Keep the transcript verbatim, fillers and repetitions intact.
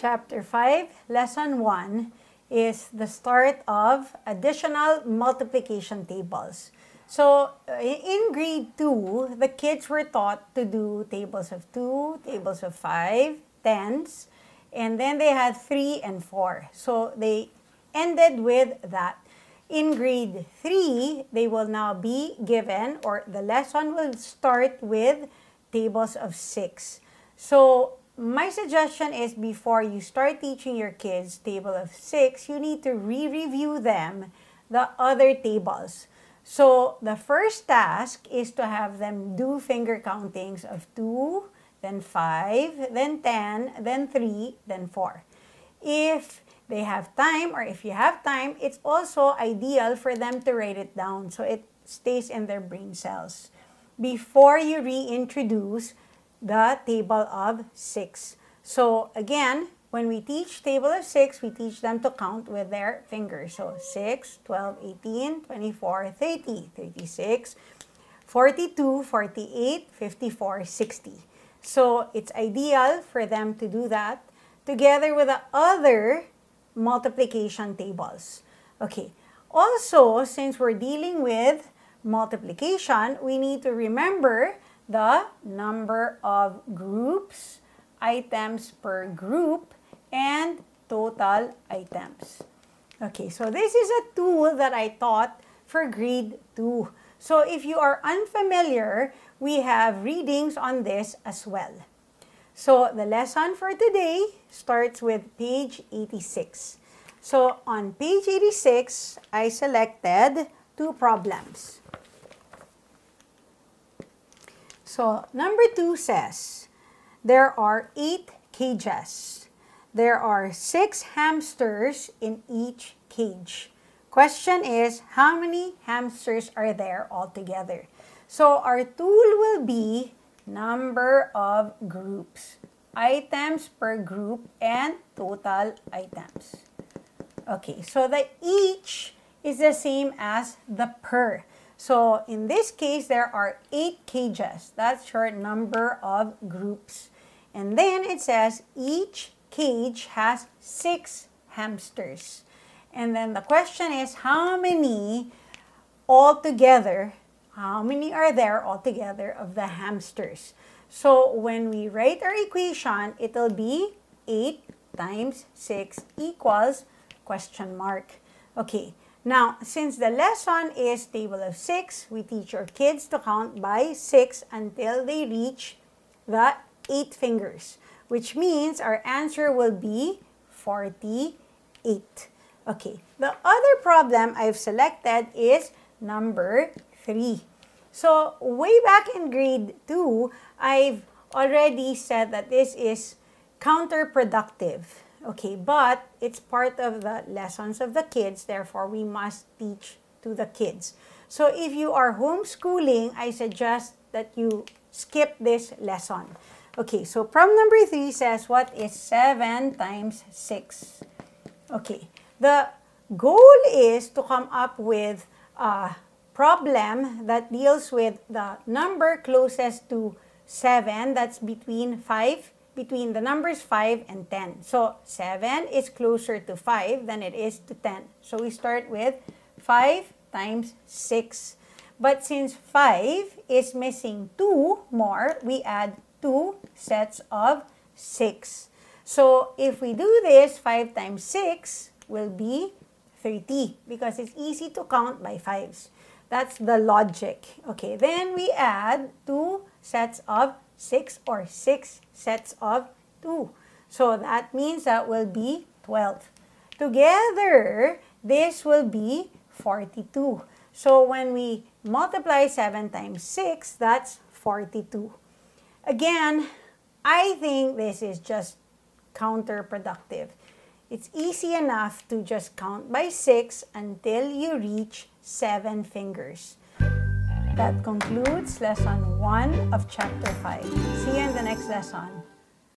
Chapter five, Lesson one is the start of additional multiplication tables. So, in grade two, the kids were taught to do tables of two, tables of five, tens, and then they had three and four. So, they ended with that. In grade three, they will now be given, or the lesson will start with tables of six. So, my suggestion is before you start teaching your kids table of six, you need to re-review them, the other tables. So, the first task is to have them do finger countings of two, then five, then ten, then three, then four. If they have time, or if you have time, it's also ideal for them to write it down so it stays in their brain cells before you reintroduce the table of six. So again, when we teach table of six, we teach them to count with their fingers. So six, twelve, eighteen, twenty-four, thirty, thirty-six, forty-two, forty-eight, fifty-four, sixty. So it's ideal for them to do that together with the other multiplication tables. Okay, also, since we're dealing with multiplication, we need to remember the number of groups, items per group, and total items. Okay, so this is a tool that I taught for grade two. So if you are unfamiliar, we have readings on this as well. So the lesson for today starts with page eighty-six. So on page eighty-six, I selected two problems. So number two says, there are eight cages. There are six hamsters in each cage. Question is, how many hamsters are there altogether? So our tool will be number of groups, items per group, and total items. Okay, so the each is the same as the per. So in this case, there are eight cages. That's your number of groups. And then it says each cage has six hamsters. And then the question is, how many altogether, how many are there altogether of the hamsters? So when we write our equation, it'll be eight times six equals question mark. Okay, now since the lesson is table of six, we teach our kids to count by six until they reach the eight fingers, which means our answer will be forty-eight. Okay, the other problem I've selected is number three. So way back in grade two, I've already said that this is counterproductive. Okay, but it's part of the lessons of the kids, therefore we must teach to the kids. So if you are homeschooling, I suggest that you skip this lesson. Okay, so problem number three says, what is seven times six? Okay, the goal is to come up with a problem that deals with the number closest to seven, that's between five, between the numbers five and ten. So seven is closer to five than it is to ten. So we start with five times six. But since five is missing two more, we add two sets of six. So if we do this, five times six will be thirty, because it's easy to count by fives. That's the logic. Okay, then we add two sets of six, or six sets of two. So that means that will be twelve. Together, this will be forty-two. So when we multiply seven times six, that's forty-two. Again, I think this is just counterproductive. It's easy enough to just count by six until you reach seven fingers. That concludes lesson one of chapter five. See you in the next lesson.